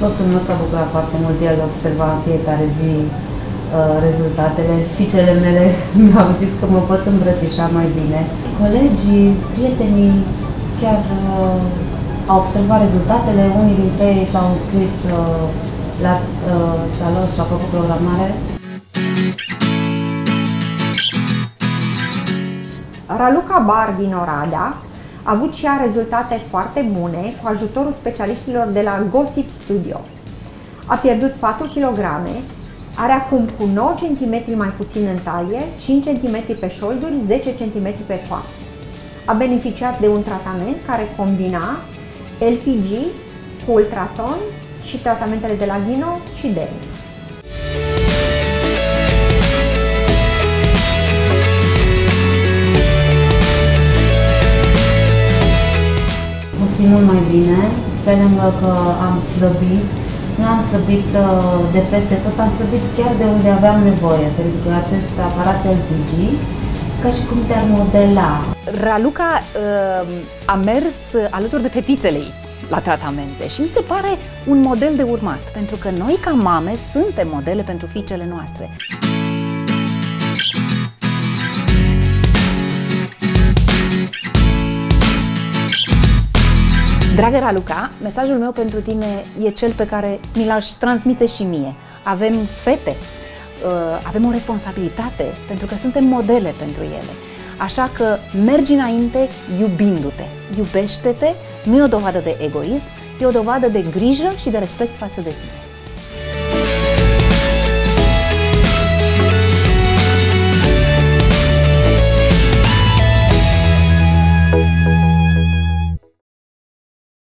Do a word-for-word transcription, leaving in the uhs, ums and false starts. soțul meu s-a bucurat foarte mult, el observa în fiecare zi uh, rezultatele. Fiicele mele mi-au zis că mă pot îmbrățișa mai bine. Colegii, prietenii chiar uh, au observat rezultatele. Unii dintre ei s-au înscris uh, la uh, salon și au făcut programare. Raluca Bar din Oradea a avut și ea rezultate foarte bune cu ajutorul specialiștilor de la Gossip Studio. A pierdut patru kilograme, are acum cu nouă centimetri mai puțin în taie, cinci centimetri pe șolduri, zece centimetri pe coapă. A beneficiat de un tratament care combina L P G cu ultraton și tratamentele de la Gino și Demi. Mult mai bine, pe lângă că am slăbit, nu am slăbit de peste tot, am slăbit chiar de unde aveam nevoie, pentru că acest aparat L P G, ca și cum te-ar modela. Raluca uh, a mers alături de fetițele ei la tratamente și mi se pare un model de urmat, pentru că noi ca mame suntem modele pentru fiicele noastre. Dragă Raluca, mesajul meu pentru tine e cel pe care mi l-aș transmite și mie. Avem fete, avem o responsabilitate, pentru că suntem modele pentru ele. Așa că mergi înainte iubindu-te, iubește-te, nu e o dovadă de egoism, e o dovadă de grijă și de respect față de tine.